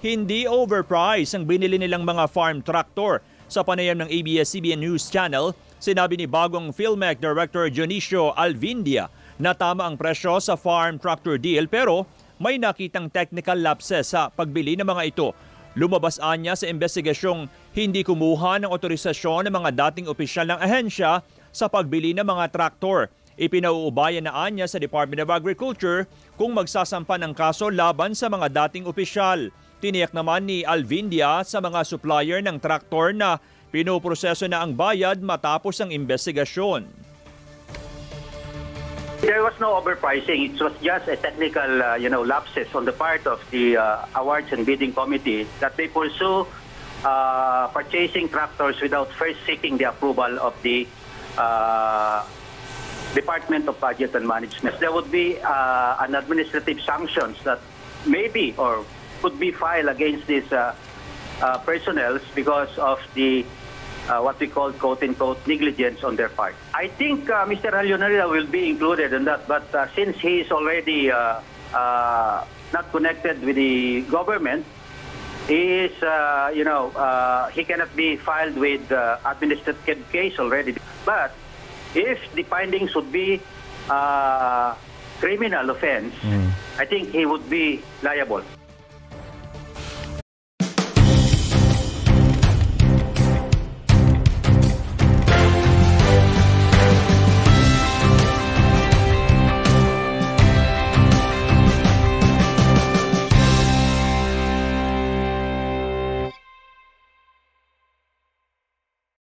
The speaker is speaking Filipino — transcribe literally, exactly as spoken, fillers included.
hindi overpriced ang binili nilang mga farm tractor. Sa panayam ng A B S C B N News Channel, sinabi ni bagong PHilMech Director Junisho Alvindia na tama ang presyo sa farm tractor deal pero may nakitang technical lapses sa pagbili ng mga ito. Lumabas anya sa investigasyong hindi kumuha ng otorisasyon ng mga dating opisyal ng ahensya sa pagbili ng mga traktor. Ipinauubayan na anya sa Department of Agriculture kung magsasampan ng kaso laban sa mga dating opisyal. Tiniyak naman ni Alvindia sa mga supplier ng traktor na pinoproseso na ang bayad matapos ang investigasyon. There was no overpricing. It was just a technical uh, you know, lapses on the part of the uh, awards and bidding committee that they pursue uh, purchasing tractors without first seeking the approval of the uh, Department of Budget and Management. There would be uh, an administrative sanctions that maybe or could be filed against these uh, uh, personnel because of the uh, what we call quote-unquote negligence on their part. I think uh, Mister Halionarida will be included in that, but uh, since he is already uh, uh, not connected with the government, he is, uh, you know, uh, he cannot be filed with uh, administrative case already. But if the findings would be uh, criminal offense, mm. I think he would be liable.